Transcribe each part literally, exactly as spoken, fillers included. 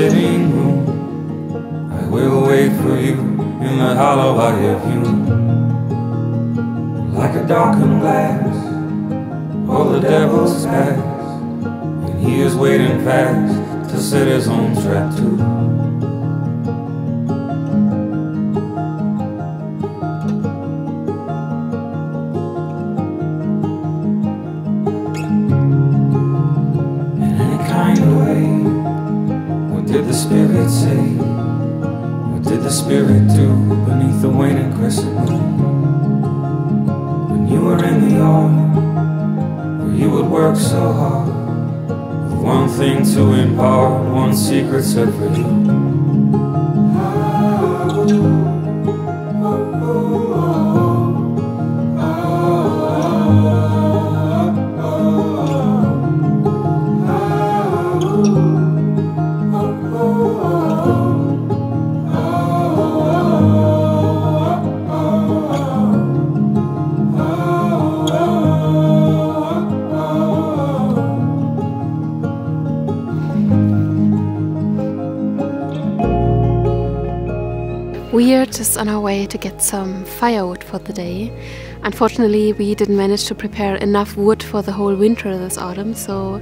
sitting room. I will wait for you in the hollow I have hewn. Like a darkened glass, all the devil's past, and he is waiting fast to set his own trap too. Say, what did the spirit do beneath the waning crescent moon? When you were in the yard, where you would work so hard, with one thing to impart, one secret set for you. We are just on our way to get some firewood for the day. Unfortunately, we didn't manage to prepare enough wood for the whole winter this autumn, so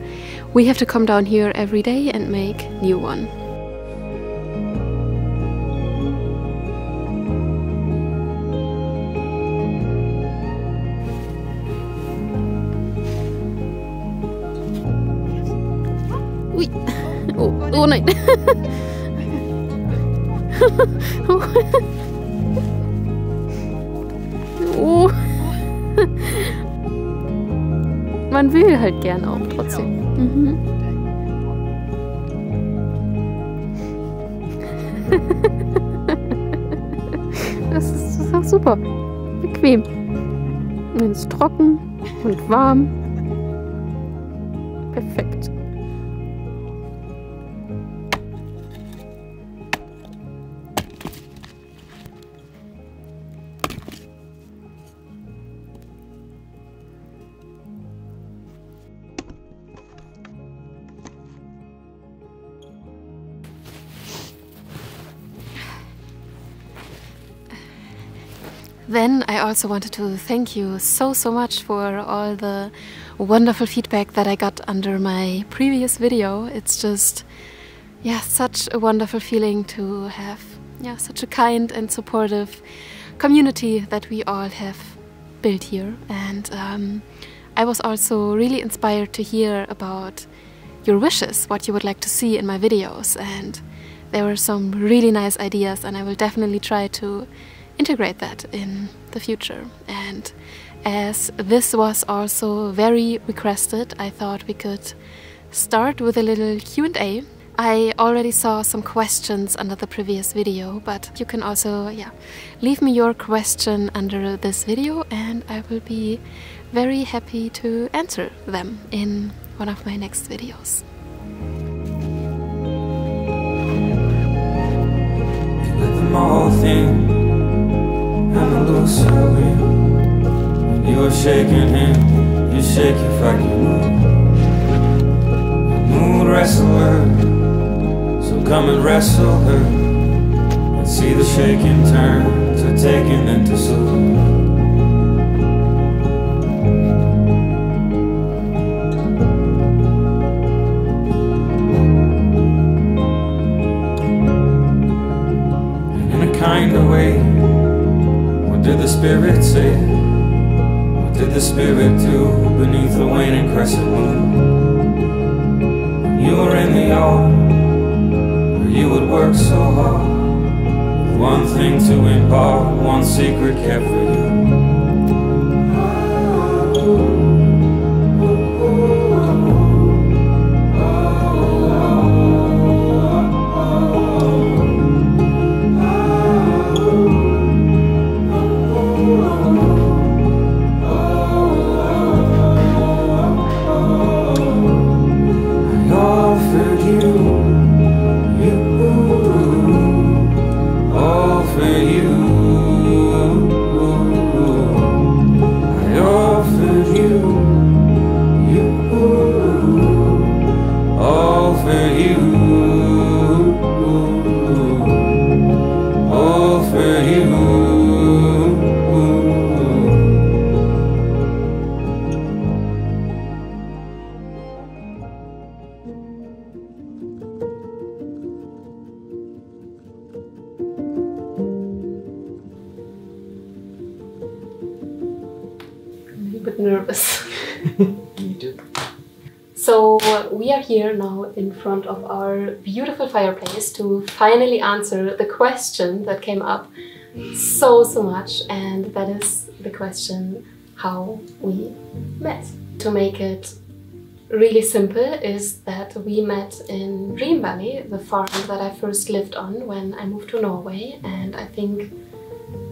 we have to come down here every day and make a new one. Oh, oh no. Oh. Man will halt gerne auch trotzdem. Mhm. Das ist, das ist auch super. Bequem. Und es ist trocken und warm. Perfekt. Then I also wanted to thank you so, so much for all the wonderful feedback that I got under my previous video. It's just, yeah, such a wonderful feeling to have, yeah, such a kind and supportive community that we all have built here. And um, I was also really inspired to hear about your wishes, what you would like to see in my videos. And there were some really nice ideas, and I will definitely try to integrate that in the future. And as this was also very requested, I thought we could start with a little Q and A. I already saw some questions under the previous video, but you can also yeah, leave me your question under this video and I will be very happy to answer them in one of my next videos. Let them all think I'm a loser wind. When you're shaking him, you shake your fucking mood. A moon wrestler, so come and wrestle her, and see the shaking turn to taking and to salute. Spirit say, what did the spirit do beneath the waning crescent moon? When you were in the yard, where you would work so hard, with one thing to impart, one secret kept for you. For you, all for you. bit nervous. Me too. So uh, we are here now in front of our beautiful fireplace to finally answer the question that came up so, so much. And that is the question how we met. To make it really simple is that we met in Dream Valley, the farm that I first lived on when I moved to Norway. And I think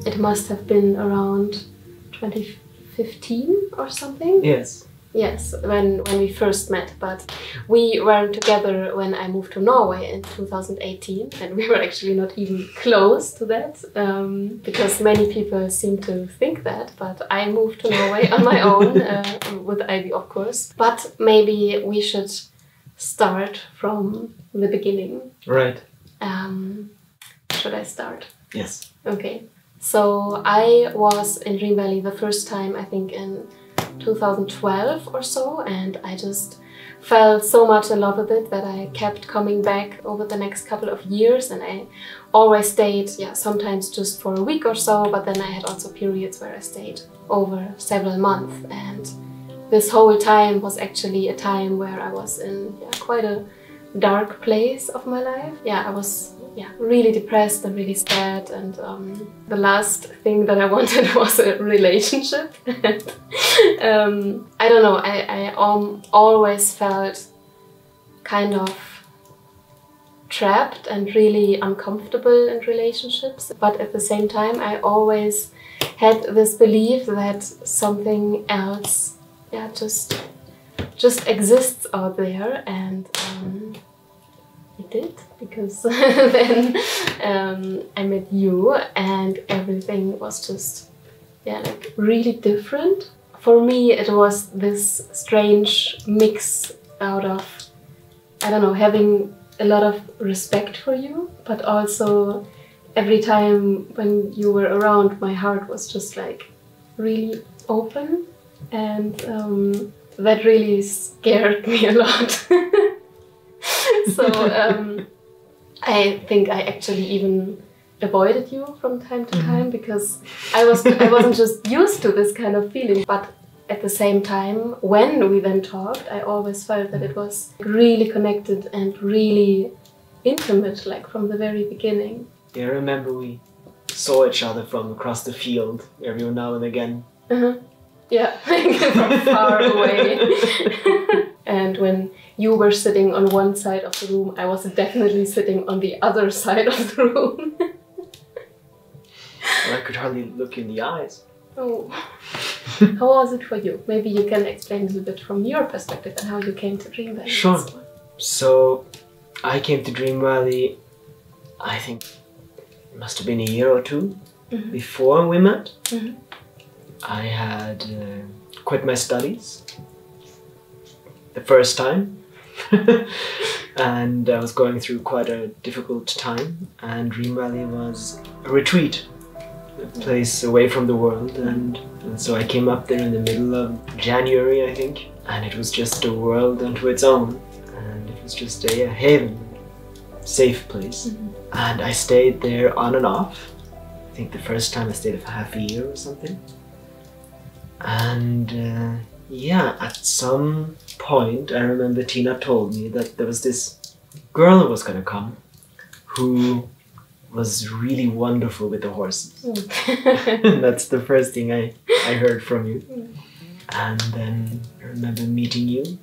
it must have been around twenty fifteen or something. Yes. Yes, when, when we first met, but we weren't together when I moved to Norway in two thousand eighteen, and we were actually not even close to that, um, because many people seem to think that, but I moved to Norway on my own, uh, with Ivy of course. But maybe we should start from the beginning. Right. Um, should I start? Yes. Okay. So I was in Dream Valley the first time, I think, in two thousand twelve or so, and I just fell so much in love with it that I kept coming back over the next couple of years, and I always stayed, yeah, sometimes just for a week or so, but then I had also periods where I stayed over several months, and this whole time was actually a time where I was in yeah, quite a dark place of my life. Yeah, I was yeah, really depressed and really sad, and um, the last thing that I wanted was a relationship. um, I don't know, I, I um, always felt kind of trapped and really uncomfortable in relationships, but at the same time I always had this belief that something else yeah, just, just exists out there, and um, it did, because then um, I met you, and everything was just yeah, like really different. For me it was this strange mix out of, I don't know, having a lot of respect for you, but also every time when you were around my heart was just like really open, and um, that really scared me a lot. So um, I think I actually even avoided you from time to time, because I, was, I wasn't just used to this kind of feeling. But at the same time, when we then talked, I always felt that it was really connected and really intimate, like from the very beginning. Yeah, I remember we saw each other from across the field every now and again. Uh-huh. Yeah, from far away. And when you were sitting on one side of the room, I was definitely sitting on the other side of the room. Well, I could hardly look in the eyes. Oh. How was it for you? Maybe you can explain a little bit from your perspective and how you came to Dream Valley. Sure. So I came to Dream Valley, I think it must have been a year or two mm-hmm. before we met. Mm-hmm. I had uh, quit my studies the first time and I was going through quite a difficult time, and Dream Valley was a retreat, a place away from the world, and, and so I came up there in the middle of January, I think, and it was just a world unto its own, and it was just a, a haven, safe place, mm-hmm. and I stayed there on and off. I think the first time I stayed for half a year or something, and uh, yeah, at some point I remember Tina told me that there was this girl who was gonna come who was really wonderful with the horses. And that's the first thing I, I heard from you, and then I remember meeting you,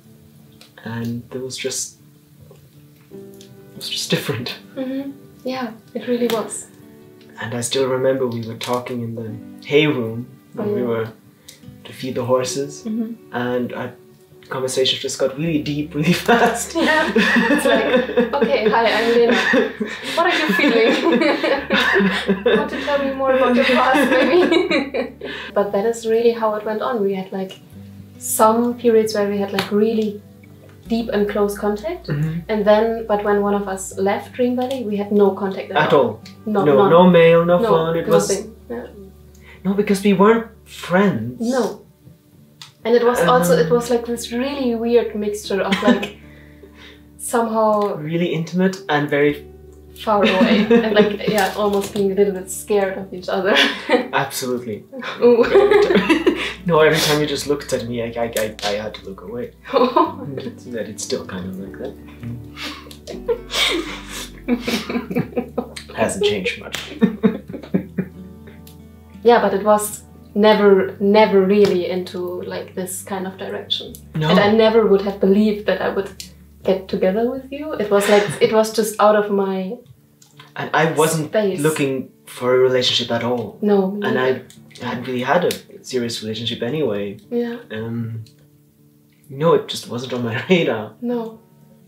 and it was just, it was just different. Mm-hmm. Yeah, it really was. And I still remember we were talking in the hay room when oh, yeah. we were to feed the horses, mm-hmm. and our conversation just got really deep, really fast. Yeah, it's like, okay, hi, I'm Lena. What are you feeling? Want to tell me more about your past, maybe? But that is really how it went on. We had like some periods where we had like really deep and close contact, mm-hmm. and then, but when one of us left Dream Valley, we had no contact at, at all. all. No, no, no mail, no, no phone. It nothing. was yeah. no, because we weren't friends. No, and it was um, also it was like this really weird mixture of like somehow really intimate and very far away, and like yeah, almost being a little bit scared of each other. Absolutely. No, every time you just looked at me, I, I, I, I had to look away. That it's still kind of like that. Hasn't changed much. Yeah, but it was never, never really into like this kind of direction. No. And I never would have believed that I would get together with you. It was like, it was just out of my And I wasn't space. looking for a relationship at all. No. Neither. And I hadn't really had a serious relationship anyway. Yeah. Um, no, it just wasn't on my radar. No.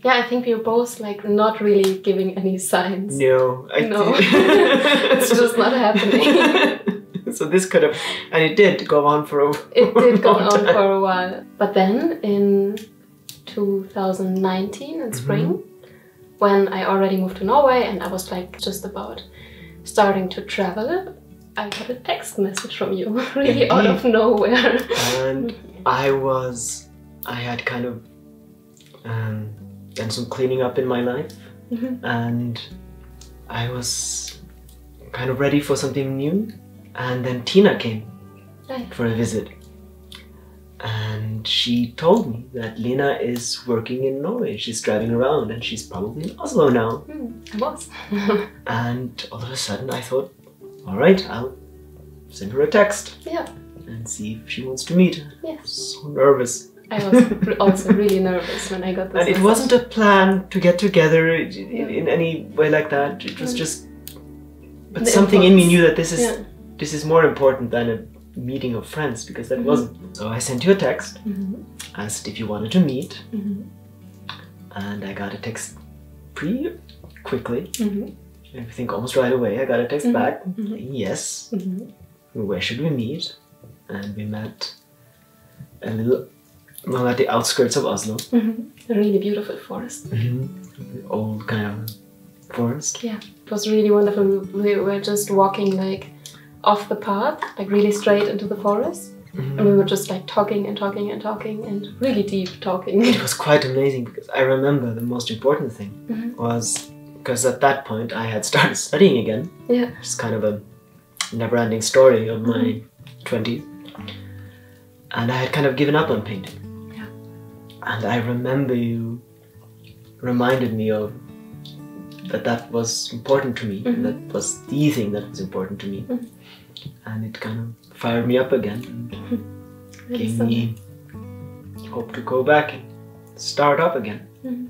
Yeah, I think we were both like not really giving any signs. No. I no. It's just not happening. So this could have, and it did go on for a while. It did go on time. for a while. But then in two thousand nineteen, in spring, mm-hmm. when I already moved to Norway and I was like just about starting to travel, I got a text message from you, really Indeed. out of nowhere. And I was, I had kind of um, done some cleaning up in my life, mm-hmm. and I was kind of ready for something new. And then Tina came Hi. for a visit, and she told me that Lena is working in Norway. She's driving around and she's probably in Oslo now. Mm, I was. And all of a sudden I thought, all right, I'll send her a text. Yeah. And see if she wants to meet. Yeah. So nervous. I was also really nervous when I got this. And message. It wasn't a plan to get together in, yeah. in any way like that. It was mm. just, but the something impulse. in me knew that this is, yeah. this is more important than a meeting of friends, because that mm-hmm. wasn't. So I sent you a text, mm-hmm. asked if you wanted to meet, mm-hmm. and I got a text pretty quickly. Mm-hmm. I think almost right away I got a text mm-hmm. back, mm-hmm. yes, mm-hmm. where should we meet? And we met a little, well, at the outskirts of Oslo. Mm-hmm. A really beautiful forest. Mm-hmm. Old kind of forest. Yeah, it was really wonderful. We were just walking like off the path, like really straight into the forest, mm-hmm. and we were just like talking and talking and talking and really deep talking. It was quite amazing, because I remember the most important thing mm-hmm. was, because at that point I had started studying again. Yeah. It's kind of a never-ending story of my mm-hmm. twenties, and I had kind of given up on painting. Yeah. And I remember you reminded me of that that was important to me, mm-hmm. that was the thing that was important to me. Mm-hmm. And it kind of fired me up again, and gave me hope to go back and start up again. Mm-hmm.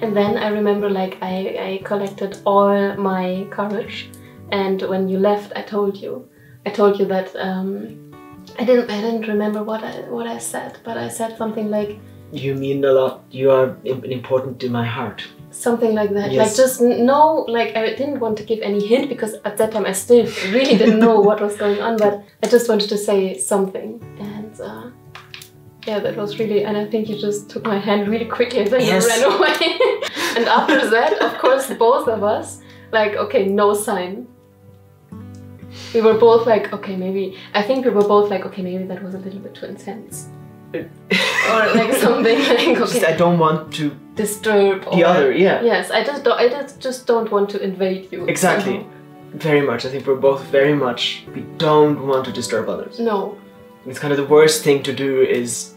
And then I remember like I, I collected all my courage, and when you left I told you. I told you that um, I didn't I didn't remember what I what I said, but I said something like, "You mean a lot, you are important in my heart." Something like that. Yes. Like just no, like I didn't want to give any hint, because at that time I still really didn't know what was going on, but I just wanted to say something. And uh, yeah, that was really, and I think you just took my hand really quickly and then yes. you ran away. And after that, of course, both of us, like, okay, no sign. We were both like, okay, maybe, I think we were both like, okay, maybe that was a little bit too intense. Or like something like, okay, I don't want to disturb the or, other. Yeah. Yes, I just don't. I just, just don't want to invade you. Exactly. Somehow. Very much. I think we're both very much. We don't want to disturb others. No. It's kind of the worst thing to do is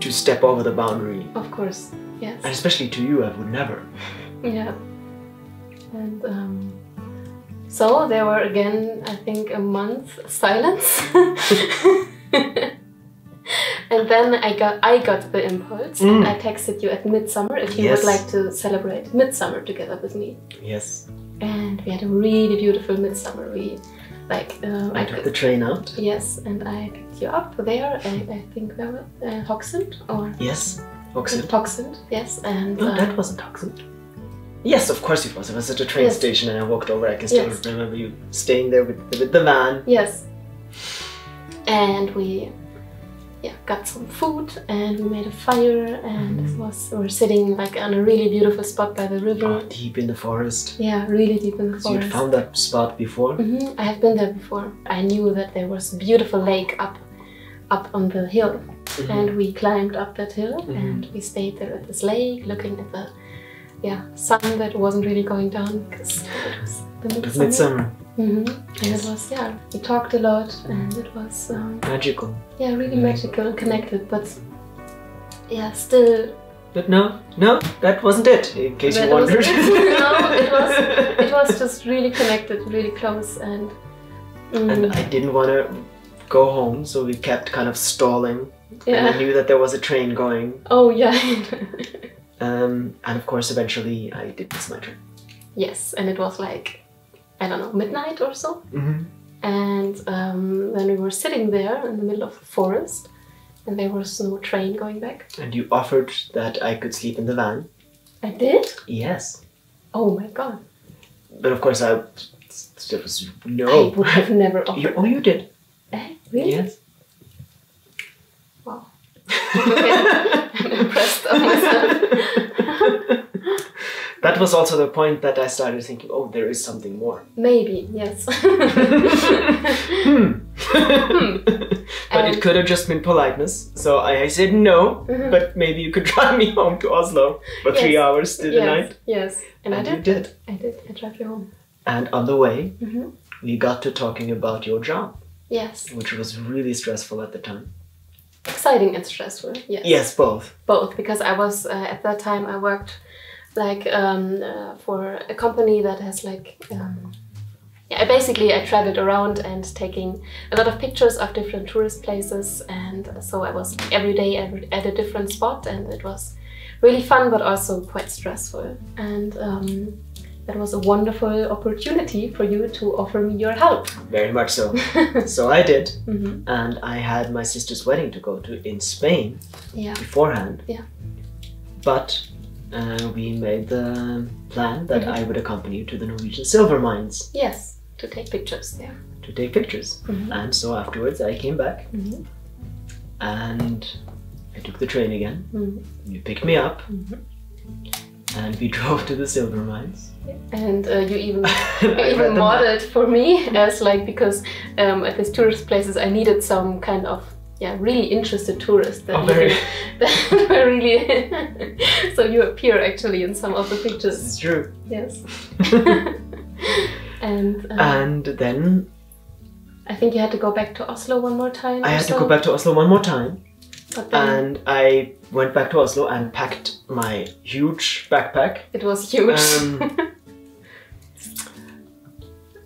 to step over the boundary. Of course. Yes. And especially to you, I would never. Yeah. And um, so there were again, I think, a month silence. And then I got I got the impulse, mm. and I texted you at midsummer if you yes. would like to celebrate midsummer together with me. Yes. And we had a really beautiful midsummer. We like uh, I, I took could, the train out. Yes, and I picked you up there. I, I think there was uh, Hokksund or yes, Hokksund. Hokksund, yes. And no, uh, that wasn't Hokksund. Yes, of course it was. It was at a train yes. station, and I walked over. I can still yes. remember you staying there with with the van. Yes. And we. Yeah, got some food and we made a fire, and mm. it was, we were sitting like on a really beautiful spot by the river. Oh, deep in the forest. Yeah, really deep in the forest. You'd found that spot before? Mm-hmm. I have been there before. I knew that there was a beautiful lake up, up on the hill, mm-hmm. and we climbed up that hill, mm-hmm. and we stayed there at this lake, looking at the yeah sun that wasn't really going down because it was the midsummer. midsummer. Mm-hmm. And it was, yeah, we talked a lot and it was... Um, magical. Yeah, really magical and connected, but yeah, still... But no, no, that wasn't it, in case but you wondered. It no, it was, it was just really connected, really close and... Um, and I didn't want to go home, so we kept kind of stalling. Yeah. And I knew that there was a train going. Oh, yeah. um, and of course, eventually I did miss my train. Yes, and it was like... I don't know, midnight or so. Mm-hmm. And um, then we were sitting there in the middle of the forest and there was no train going back. And you offered that I could sleep in the van. I did? Yes. Oh my god. But of course I... There was no... I would have never offered you, Oh, you did? Eh? Really? Yes. Wow. Okay. I'm impressed of myself. That was also the point that I started thinking, oh, there is something more. Maybe, yes. hmm. hmm. But and it could have just been politeness. So I said no, mm-hmm. but maybe you could drive me home to Oslo for yes. three hours to yes. the night. Yes, and, and I did. You did. I did. I drove you home. And on the way, mm-hmm. we got to talking about your job. Yes. Which was really stressful at the time. Exciting and stressful, yes. Yes, both. Both, because I was, uh, at that time I worked like um, uh, for a company that has like, um, yeah, I basically I traveled around and taking a lot of pictures of different tourist places, and so I was every day at a different spot, and it was really fun but also quite stressful. And um, that was a wonderful opportunity for you to offer me your help. Very much so. So I did, mm-hmm. and I had my sister's wedding to go to in Spain yeah. beforehand. Yeah. But Uh, we made the plan that mm-hmm. I would accompany you to the Norwegian silver mines. Yes, to take pictures, yeah. To take pictures. Mm-hmm. And so afterwards I came back mm-hmm. and I took the train again. Mm-hmm. You picked me up mm-hmm. and we drove to the silver mines. Yeah. And uh, you even, you even modeled for me as like, because um, at these tourist places I needed some kind of Yeah, really interested tourists that, oh, very. that were really... So you appear actually in some of the pictures. It's true. Yes. and um, and then... I think you had to go back to Oslo one more time. I had so. to go back to Oslo one more time. But then, and I went back to Oslo and packed my huge backpack. It was huge. Um,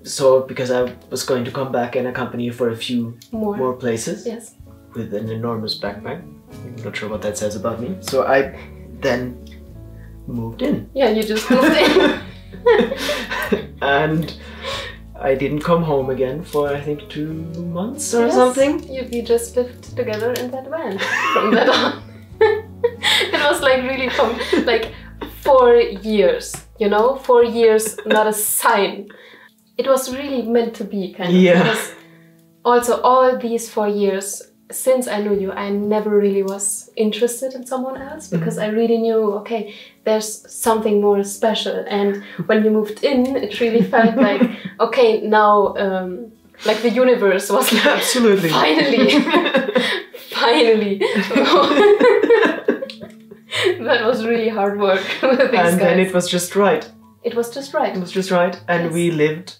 so because I was going to come back and accompany you for a few more, more places. Yes. With an enormous backpack. I'm not sure what that says about me. So I then moved in. Yeah, you just moved in. And I didn't come home again for, I think, two months or yes, something. You, you just lived together in that van from that on. It was like really from like four years, you know? Four years, not a sign. It was really meant to be, kind of. Yeah. Because also all these four years, since I knew you, I never really was interested in someone else, because mm-hmm. I really knew, okay, there's something more special. And when you moved in, it really felt like, okay, now, um, like the universe was like, absolutely, finally, finally. That was really hard work. With these and guys. Then it was just right. It was just right. It was just right. And yes. we lived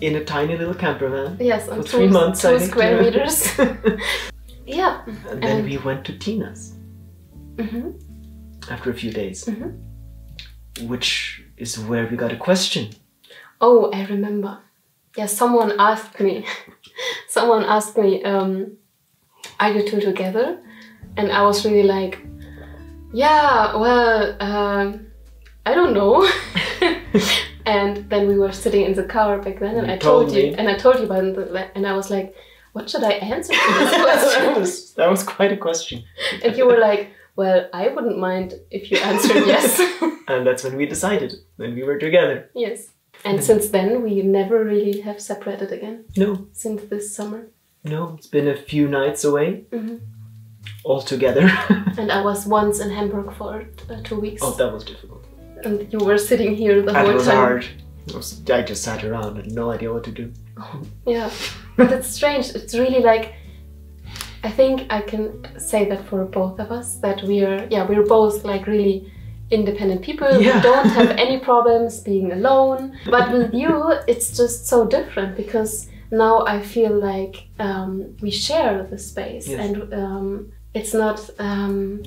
in a tiny little camper van. Yes, for two, three months, two I think, square too. meters. Yeah. And then and we went to Tina's mm-hmm. after a few days, mm-hmm. which is where we got a question. Oh, I remember. Yeah, someone asked me. Someone asked me, um, "Are you two together?" And I was really like, "Yeah, well, um, I don't know." And then we were sitting in the car back then, and you I told, told you, me. and I told you about that, and I was like, "What should I answer to this question?" that, was, that was quite a question. And you were like, "Well, I wouldn't mind if you answered yes." And that's when we decided, when we were together. Yes. And since then, we never really have separated again. No. Since this summer. No, it's been a few nights away. Mm-hmm. All together. And I was once in Hamburg for uh, two weeks. Oh, that was difficult. And you were sitting here the whole time. It was hard. I just sat around and no idea what to do. Yeah, but it's strange. It's really like, I think I can say that for both of us, that we're, yeah, we're both like really independent people, yeah. We don't have any problems being alone. But with you, it's just so different, because now I feel like um, we share the space, yes. and um, it's not um,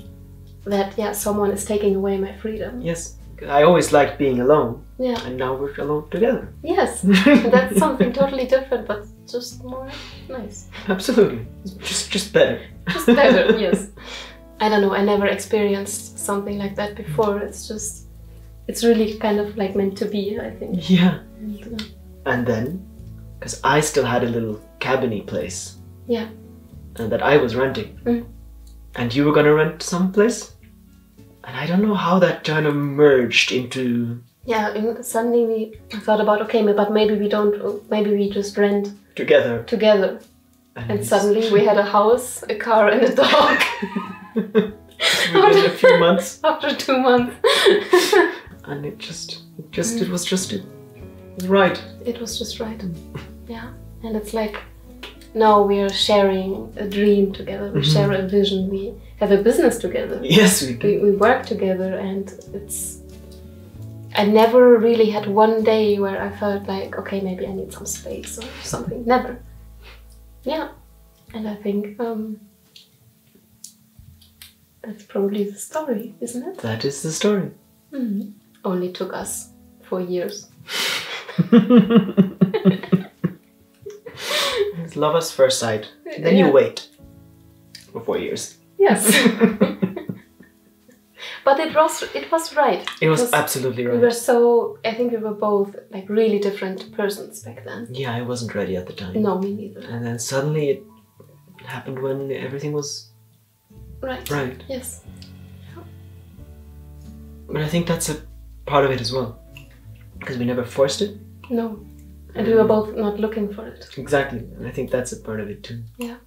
that yeah someone is taking away my freedom. Yes, I always liked being alone, yeah. and now we're alone together. Yes, that's something totally different, but just more nice. Absolutely, just just better. Just better, yes. I don't know, I never experienced something like that before. It's just, it's really kind of like meant to be, I think. Yeah. And, uh, and then, because I still had a little cabiny place. Yeah. And that I was renting. Mm. And you were gonna rent someplace. And I don't know how that kind of merged into... Yeah, and suddenly we thought about, okay, but maybe we don't, maybe we just rent... Together. Together. And, and suddenly we had a house, a car and a dog. Within a few months. After two months. And it just, it just, mm. it was just, it was right. It was just right. Yeah. And it's like, now we are sharing a dream together. We mm-hmm. share a vision. We have a business together. Yes, we do. We, we work together, and it's, I never really had one day where I felt like, okay, maybe I need some space or something. Never. Yeah. And I think, um, that's probably the story, isn't it? That is the story. Mm-hmm. Only took us four years. It's love at first sight. Then yeah. you wait for four years. Yes. But it was it was right. It was, it was absolutely right. We were so I think we were both like really different persons back then. Yeah, I wasn't ready at the time. No, me neither. And then suddenly it happened when everything was. Right. Right. Yes. Yeah. But I think that's a part of it as well, because we never forced it. No, and um, we were both not looking for it. Exactly, and I think that's a part of it too. Yeah.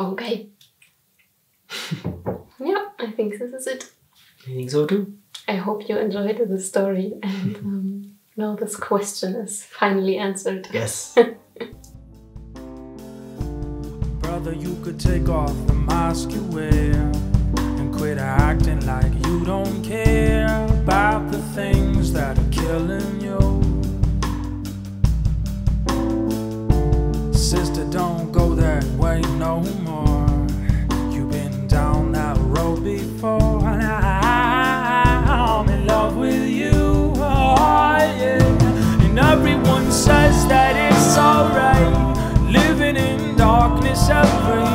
Okay. Yeah, I think this is it. I think so too. I hope you enjoyed the story, and um, now this question is finally answered. Yes. Brother, you could take off the mask you wear and quit acting like you don't care about the things that are killing you. Sister, don't go that way no more. You've been down that road before, and I I'm in love with you, oh, yeah. And everyone says that it's alright, living in darkness every